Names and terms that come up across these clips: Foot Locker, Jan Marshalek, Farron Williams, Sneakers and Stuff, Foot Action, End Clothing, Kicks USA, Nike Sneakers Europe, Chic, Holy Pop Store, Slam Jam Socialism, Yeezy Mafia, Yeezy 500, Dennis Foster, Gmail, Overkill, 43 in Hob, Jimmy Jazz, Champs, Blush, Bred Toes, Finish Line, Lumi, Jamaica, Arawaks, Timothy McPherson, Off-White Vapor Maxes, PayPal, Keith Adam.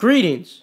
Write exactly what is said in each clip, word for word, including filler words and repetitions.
Greetings,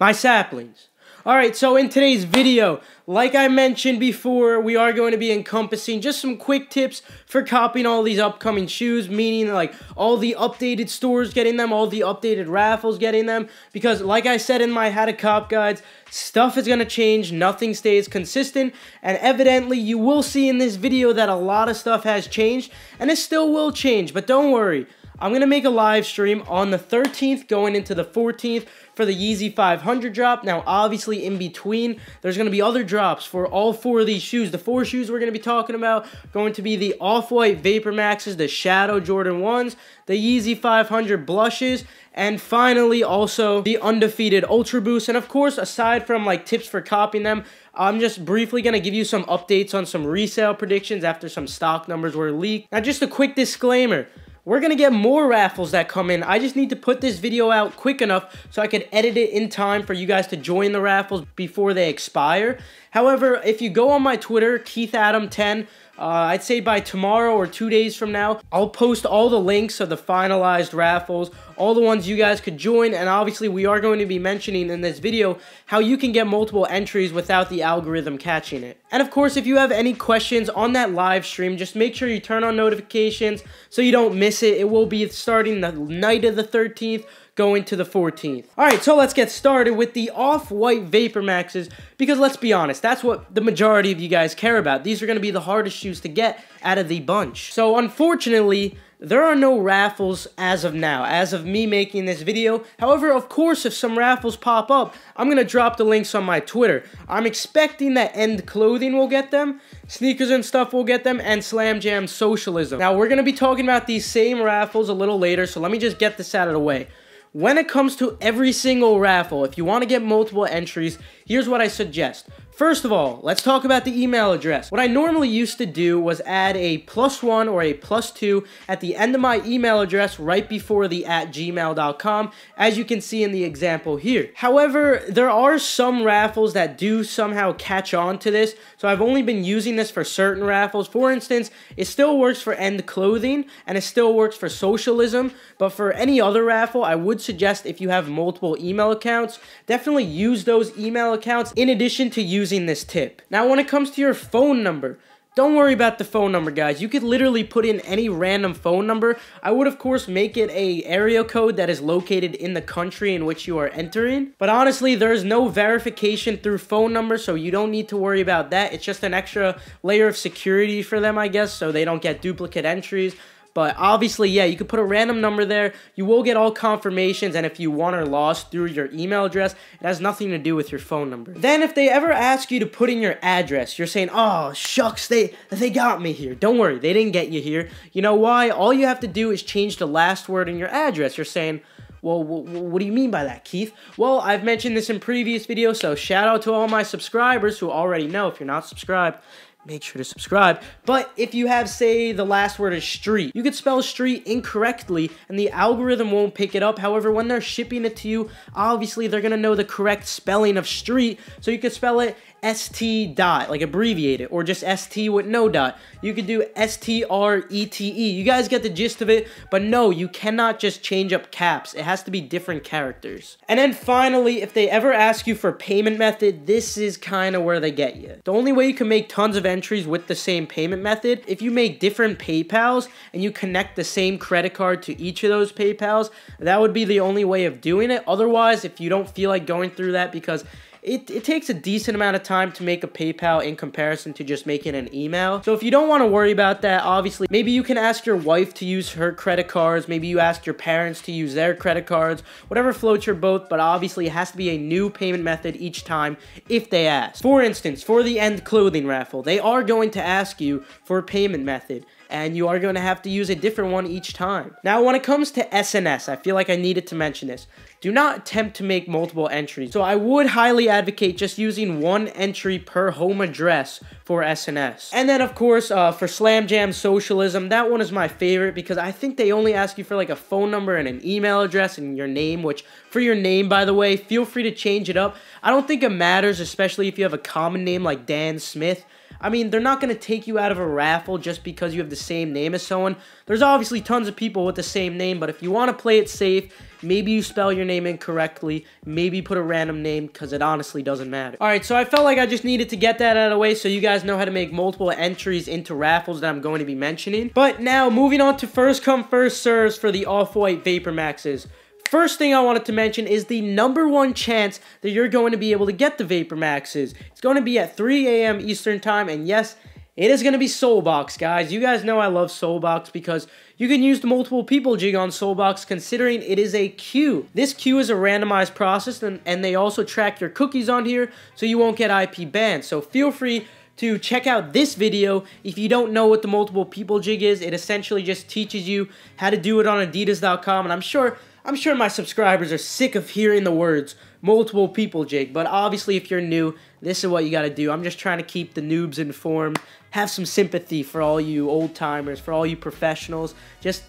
my saplings. All right, so in today's video, like I mentioned before, we are going to be encompassing just some quick tips for copying all these upcoming shoes, meaning like all the updated stores getting them, all the updated raffles getting them, because like I said in my How to Cop guides, stuff is going to change, nothing stays consistent, and evidently you will see in this video that a lot of stuff has changed, and it still will change, but don't worry. I'm going to make a live stream on the thirteenth going into the fourteenth for the Yeezy five hundred drop. Now, obviously, in between, there's going to be other drops for all four of these shoes. The four shoes we're going to be talking about going to be the Off-White Vapor Maxes, the Shadow Jordan ones, the Yeezy five hundred Blushes, and finally, also, the Undefeated Ultra Boost. And of course, aside from like tips for copying them, I'm just briefly going to give you some updates on some resale predictions after some stock numbers were leaked. Now, just a quick disclaimer. We're going to get more raffles that come in. I just need to put this video out quick enough so I can edit it in time for you guys to join the raffles before they expire. However, if you go on my Twitter, Keith Adam ten, uh, I'd say by tomorrow or two days from now, I'll post all the links of the finalized raffles, all the ones you guys could join, and obviously we are going to be mentioning in this video how you can get multiple entries without the algorithm catching it. And of course, if you have any questions on that live stream, just make sure you turn on notifications so you don't miss it. It will be starting the night of the thirteenth, going to the fourteenth. All right, so let's get started with the Off-White Vapor Maxes, because let's be honest, that's what the majority of you guys care about. These are going to be the hardest shoes to get out of the bunch. So unfortunately, there are no raffles as of now, as of me making this video. However, of course, if some raffles pop up, I'm going to drop the links on my Twitter. I'm expecting that End Clothing will get them, Sneakers and Stuff will get them, and Slam Jam Socialism. Now, we're going to be talking about these same raffles a little later, so let me just get this out of the way. When it comes to every single raffle, if you want to get multiple entries, here's what I suggest. First of all, let's talk about the email address. What I normally used to do was add a plus one or a plus two at the end of my email address right before the at gmail dot com, as you can see in the example here. However, there are some raffles that do somehow catch on to this, so I've only been using this for certain raffles. For instance, it still works for End Clothing, and it still works for Socialism, but for any other raffle, I would suggest if you have multiple email accounts, definitely use those email accounts in addition to using Using this tip. Now, when it comes to your phone number, don't worry about the phone number, guys. You could literally put in any random phone number. I would, of course, make it an area code that is located in the country in which you are entering. But honestly, there is no verification through phone number, so you don't need to worry about that. It's just an extra layer of security for them, I guess, so they don't get duplicate entries. But obviously, yeah, you could put a random number there. You will get all confirmations, and if you won or lost through your email address, it has nothing to do with your phone number. Then if they ever ask you to put in your address, you're saying, oh, shucks, they, they got me here. Don't worry, they didn't get you here. You know why? All you have to do is change the last word in your address. You're saying, well, what do you mean by that, Keith? Well, I've mentioned this in previous videos, so shout out to all my subscribers who already know. If you're not subscribed, make sure to subscribe. But if you have, say, the last word is street, you could spell street incorrectly and the algorithm won't pick it up. However, when they're shipping it to you, obviously they're gonna know the correct spelling of street, so you could spell it S T dot, like abbreviate it, or just S T with no dot. You could do S T R E T E. You guys get the gist of it, but no, you cannot just change up caps. It has to be different characters. And then finally, if they ever ask you for payment method, this is kind of where they get you. The only way you can make tons of entries with the same payment method, if you make different PayPals and you connect the same credit card to each of those PayPals, that would be the only way of doing it. Otherwise, if you don't feel like going through that, because It, it takes a decent amount of time to make a PayPal in comparison to just making an email. So if you don't want to worry about that, obviously, maybe you can ask your wife to use her credit cards. Maybe you ask your parents to use their credit cards, whatever floats your boat, but obviously it has to be a new payment method each time if they ask. For instance, for the End Clothing raffle, they are going to ask you for a payment method, and you are going to have to use a different one each time. Now, when it comes to S N S, I feel like I needed to mention this. Do not attempt to make multiple entries. So I would highly advocate just using one entry per home address for S N S. And then, of course, uh, for Slam Jam Socialism, that one is my favorite because I think they only ask you for like a phone number and an email address and your name, which for your name, by the way, feel free to change it up. I don't think it matters, especially if you have a common name like Dan Smith. I mean, they're not going to take you out of a raffle just because you have the same name as someone. There's obviously tons of people with the same name, but if you want to play it safe, maybe you spell your name incorrectly, maybe put a random name, because it honestly doesn't matter. Alright, so I felt like I just needed to get that out of the way so you guys know how to make multiple entries into raffles that I'm going to be mentioning. But now, moving on to first come, first serves for the Off-White Vapor Maxes. First thing I wanted to mention is the number one chance that you're going to be able to get the Vapor Maxes. It's going to be at three A M Eastern Time, and yes, it is going to be Soulbox, guys. You guys know I love Soulbox because you can use the multiple people jig on Soulbox considering it is a queue. This queue is a randomized process, and, and they also track your cookies on here so you won't get I P banned. So feel free to check out this video. If you don't know what the multiple people jig is, it essentially just teaches you how to do it on Adidas dot com, and I'm sure... I'm sure my subscribers are sick of hearing the words multiple people jig, but obviously if you're new, this is what you gotta do. I'm just trying to keep the noobs informed, have some sympathy for all you old timers, for all you professionals, just,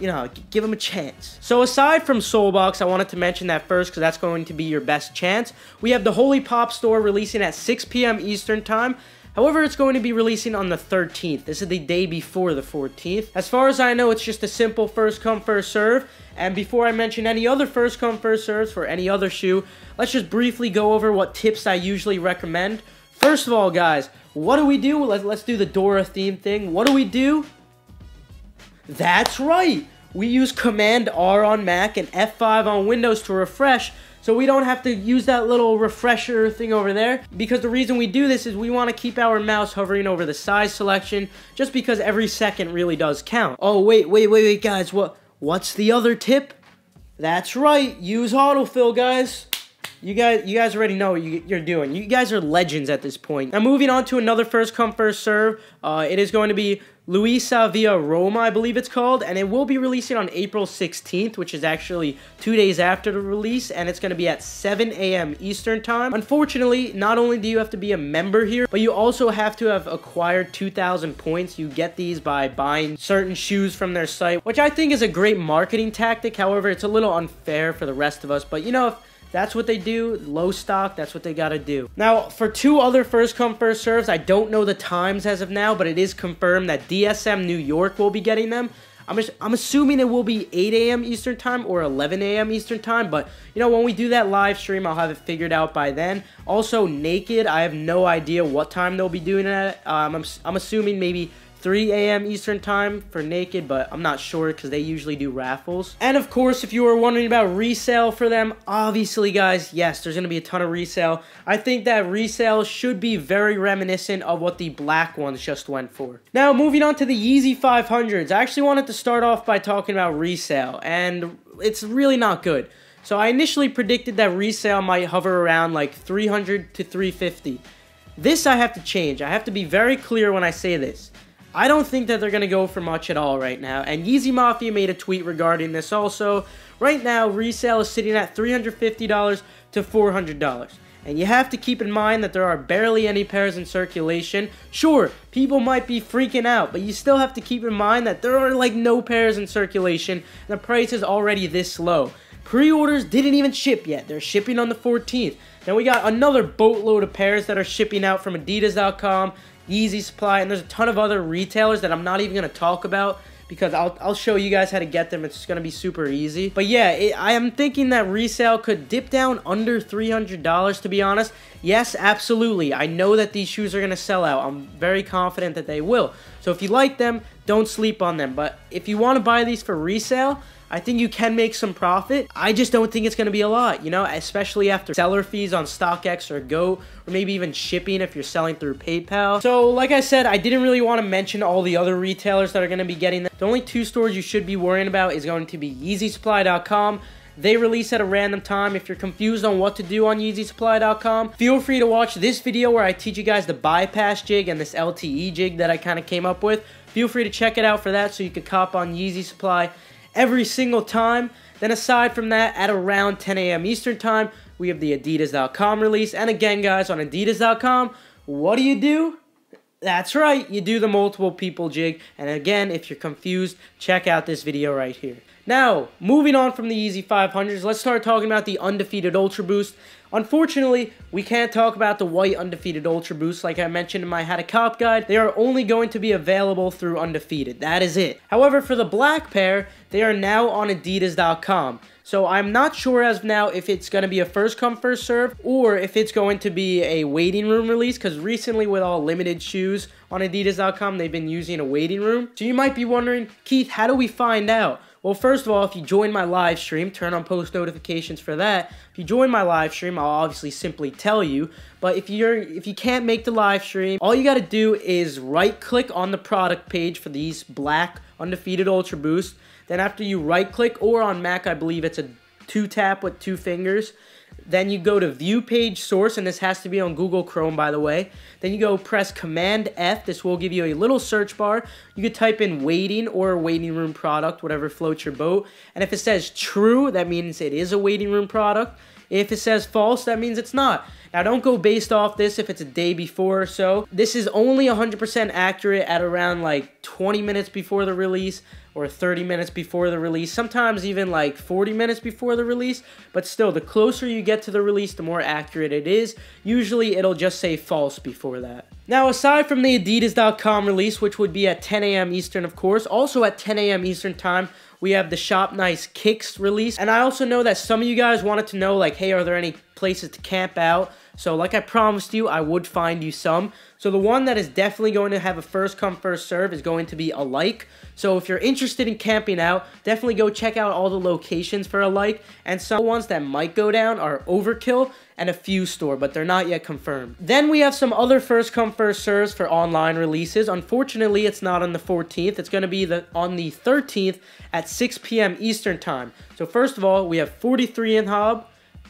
you know, give them a chance. So aside from Soulbox, I wanted to mention that first because that's going to be your best chance. We have the Holy Pop Store releasing at six P M Eastern Time. However, it's going to be releasing on the thirteenth. This is the day before the fourteenth. As far as I know, it's just a simple first come, first serve. And before I mention any other first come, first serves for any other shoe, let's just briefly go over what tips I usually recommend. First of all, guys, what do we do? Let's, let's do the Dora theme thing. What do we do? That's right. We use Command R on Mac and F five on Windows to refresh, so we don't have to use that little refresher thing over there, because the reason we do this is we want to keep our mouse hovering over the size selection, just because every second really does count. Oh, wait, wait, wait, wait, guys, what, what's the other tip? That's right, use autofill, guys. You guys, you guys already know what you, you're doing. You guys are legends at this point. Now, moving on to another first come, first serve. Uh, it is going to be Luisa Via Roma, I believe it's called, and it will be releasing on April sixteenth, which is actually two days after the release, and it's going to be at seven A M Eastern Time. Unfortunately, not only do you have to be a member here, but you also have to have acquired two thousand points. You get these by buying certain shoes from their site, which I think is a great marketing tactic. However, it's a little unfair for the rest of us, but you know, if that's what they do, low stock, that's what they gotta do. Now, for two other first come, first serves, I don't know the times as of now, but it is confirmed that D S M New York will be getting them. I'm, I'm assuming it will be eight A M Eastern Time or eleven A M Eastern Time, but, you know, when we do that live stream, I'll have it figured out by then. Also, Naked, I have no idea what time they'll be doing it. Um, I'm, I'm assuming maybe three A M Eastern Time for Naked, but I'm not sure because they usually do raffles. And of course, if you were wondering about resale for them, obviously, guys, yes, there's going to be a ton of resale. I think that resale should be very reminiscent of what the black ones just went for. Now, moving on to the Yeezy five hundreds. I actually wanted to start off by talking about resale, and it's really not good. So I initially predicted that resale might hover around like three hundred to three fifty. This I have to change. I have to be very clear when I say this. I don't think that they're going to go for much at all right now, and Yeezy Mafia made a tweet regarding this also. Right now, resale is sitting at three hundred fifty to four hundred dollars, and you have to keep in mind that there are barely any pairs in circulation. Sure, people might be freaking out, but you still have to keep in mind that there are like no pairs in circulation, and the price is already this low. Pre-orders didn't even ship yet. They're shipping on the fourteenth. Then we got another boatload of pairs that are shipping out from Adidas dot com, Yeezy Supply, and there's a ton of other retailers that I'm not even going to talk about because I'll, I'll show you guys how to get them. It's going to be super easy. But yeah, it, I am thinking that resale could dip down under three hundred dollars, to be honest. Yes, absolutely. I know that these shoes are going to sell out. I'm very confident that they will. So if you like them, don't sleep on them. But if you want to buy these for resale, I think you can make some profit. I just don't think it's going to be a lot, you know, especially after seller fees on StockX or GOAT, or maybe even shipping if you're selling through PayPal. So, like I said, I didn't really want to mention all the other retailers that are going to be getting them. The only two stores you should be worrying about is going to be Yeezy Supply dot com. They release at a random time. If you're confused on what to do on Yeezy Supply dot com, feel free to watch this video where I teach you guys the bypass jig and this L T E jig that I kind of came up with. Feel free to check it out for that so you can cop on Yeezy Supply every single time. Then aside from that, at around ten A M Eastern Time, we have the Adidas dot com release. And again, guys, on Adidas dot com, what do you do? That's right, you do the multiple people jig. And again, if you're confused, check out this video right here. Now, moving on from the Yeezy five hundreds, let's start talking about the Undefeated Ultra Boost. Unfortunately, we can't talk about the white Undefeated Ultra Boost. Like I mentioned in my How to Cop guide, they are only going to be available through Undefeated. That is it. However, for the black pair, they are now on Adidas dot com. So I'm not sure as of now if it's going to be a first come, first serve, or if it's going to be a waiting room release, because recently with all limited shoes on Adidas dot com, they've been using a waiting room. So you might be wondering, Keith, how do we find out? Well, first of all, if you join my live stream, turn on post notifications for that. If you join my live stream, I'll obviously simply tell you. But if you're if you can't make the live stream, all you got to do is right click on the product page for these black Undefeated Ultra Boost. Then after you right click, or on Mac I believe it's a two tap with two fingers, then you go to view page source, and this has to be on Google Chrome, by the way. Then you go press Command F. This will give you a little search bar. You could type in waiting or waiting room product, whatever floats your boat. And if it says true, that means it is a waiting room product. If it says false, that means it's not. Now, don't go based off this if it's a day before or so. This is only one hundred percent accurate at around like twenty minutes before the release or thirty minutes before the release, sometimes even like forty minutes before the release. But still, the closer you get to the release, the more accurate it is. Usually, it'll just say false before that. Now, aside from the Adidas dot com release, which would be at ten A M Eastern, of course, also at ten A M Eastern time, we have the Shop Nice Kicks release. And I also know that some of you guys wanted to know, like, hey, are there any places to camp out? So like I promised you, I would find you some. So the one that is definitely going to have a first come, first serve is going to be Alike. So if you're interested in camping out, definitely go check out all the locations for Alike. And some ones that might go down are Overkill and a few store, but they're not yet confirmed. Then we have some other first come, first serves for online releases. Unfortunately, it's not on the fourteenth. It's going to be the, on the thirteenth at six P M Eastern time. So first of all, we have forty-three in Hob,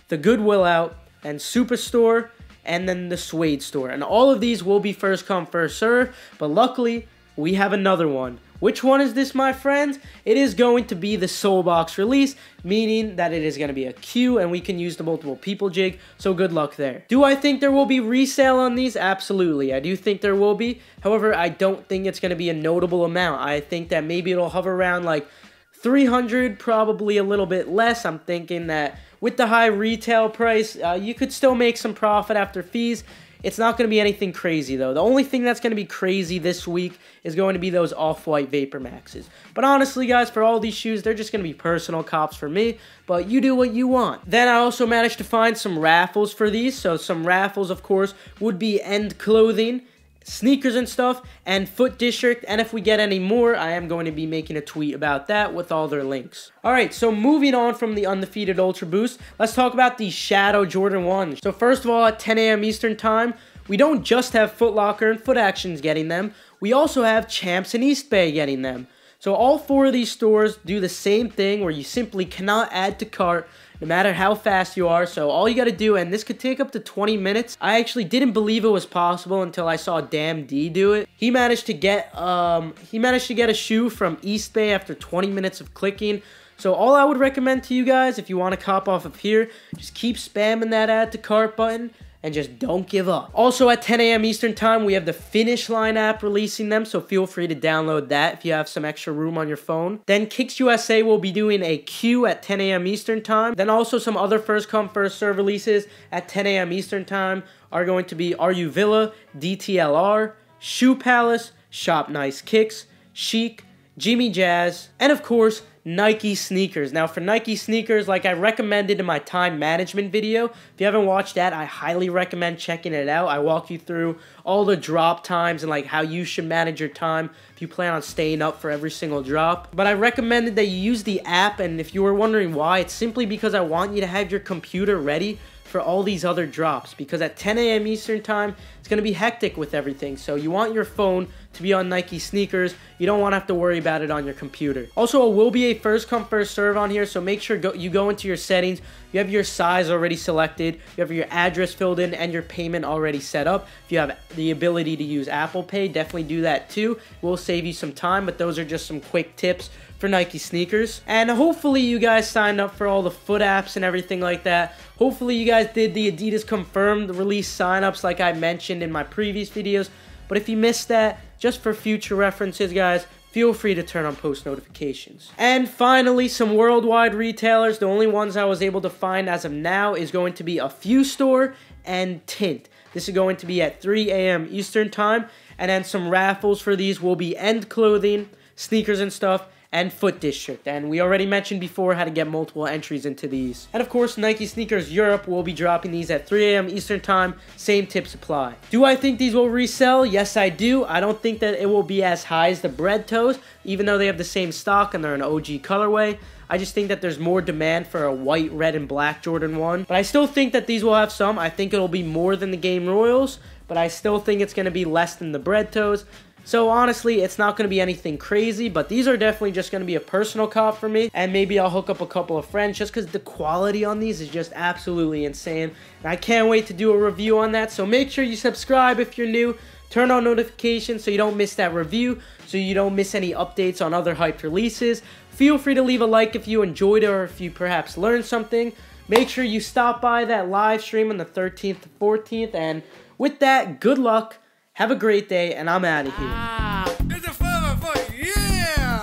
the Goodwill Out, and Superstore, and then the Suede Store. And all of these will be first come, first serve, but luckily, we have another one. Which one is this, my friends? It is going to be the Soulbox release, meaning that it is going to be a queue and we can use the multiple people jig, so good luck there. Do I think there will be resale on these? Absolutely, I do think there will be. However, I don't think it's going to be a notable amount. I think that maybe it'll hover around like three hundred, probably a little bit less. I'm thinking that with the high retail price, uh, you could still make some profit after fees. It's not going to be anything crazy, though. The only thing that's going to be crazy this week is going to be those Off-White Vapor Maxes. But honestly, guys, for all these shoes, they're just going to be personal cops for me, but you do what you want. Then I also managed to find some raffles for these. So some raffles, of course, would be End Clothing, Sneakers and Stuff, and Foot District, and if we get any more, I am going to be making a tweet about that with all their links. Alright, so moving on from the Undefeated Ultra Boost, let's talk about the Shadow Jordan one. So first of all, at ten A M Eastern time, we don't just have Foot Locker and Foot Actions getting them, we also have Champs and East Bay getting them. So all four of these stores do the same thing where you simply cannot add to cart no matter how fast you are. So all you got to do, and this could take up to twenty minutes. I actually didn't believe it was possible until I saw Damn D do it. He managed to get um he managed to get a shoe from East Bay after twenty minutes of clicking. So all I would recommend to you guys, if you want to cop off of here, just keep spamming that add to cart button and just don't give up. Also at ten A M Eastern time, we have the Finish Line app releasing them, so feel free to download that if you have some extra room on your phone. Then Kicks U S A will be doing a queue at ten A M Eastern time. Then also some other first come, first serve releases at ten A M Eastern time are going to be R U Villa, D T L R, Shoe Palace, Shop Nice Kicks, Chic, Jimmy Jazz, and of course, Nike Sneakers. Now for Nike Sneakers, like I recommended in my time management video, if you haven't watched that, I highly recommend checking it out. I walk you through all the drop times and like how you should manage your time if you plan on staying up for every single drop. But I recommended that you use the app, and if you were wondering why, it's simply because I want you to have your computer ready for all these other drops, because at ten A M Eastern time, it's going to be hectic with everything. So you want your phone to be on Nike Sneakers. You don't want to have to worry about it on your computer. Also, it will be a first come, first serve on here, so make sure go, you go into your settings. You have your size already selected, you have your address filled in, and your payment already set up. If you have the ability to use Apple Pay, definitely do that too. It will save you some time, but those are just some quick tips for Nike Sneakers. And hopefully you guys signed up for all the foot apps and everything like that. Hopefully you guys did the Adidas confirmed release signups like I mentioned in my previous videos. But if you missed that, just for future references, guys, feel free to turn on post notifications. And finally, some worldwide retailers. The only ones I was able to find as of now is going to be a Few Store and Tint. This is going to be at three A M Eastern Time. And then some raffles for these will be End Clothing, Sneakers and Stuff, and Foot District. And we already mentioned before how to get multiple entries into these. And of course, Nike Sneakers Europe will be dropping these at three A M Eastern Time, same tips apply. Do I think these will resell? Yes, I do. I don't think that it will be as high as the Bred Toes, even though they have the same stock and they're an O G colorway. I just think that there's more demand for a white, red, and black Jordan one. But I still think that these will have some. I think it'll be more than the Game Royals, but I still think it's going to be less than the Bred Toes. So honestly, it's not going to be anything crazy, but these are definitely just going to be a personal cop for me, and maybe I'll hook up a couple of friends just because the quality on these is just absolutely insane, and I can't wait to do a review on that. So make sure you subscribe if you're new, turn on notifications so you don't miss that review, so you don't miss any updates on other hyped releases. Feel free to leave a like if you enjoyed it or if you perhaps learned something. Make sure you stop by that live stream on the thirteenth to fourteenth, and with that, good luck. Have a great day, and I'm out of here. Ah, it's a fun fight, yeah!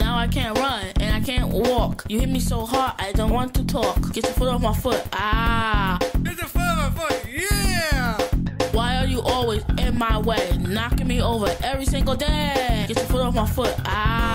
Now I can't run, and I can't walk. You hit me so hard, I don't want to talk. Get your foot off my foot, ah! It's a fun fight, yeah! Why are you always in my way? Knocking me over every single day. Get your foot off my foot, ah!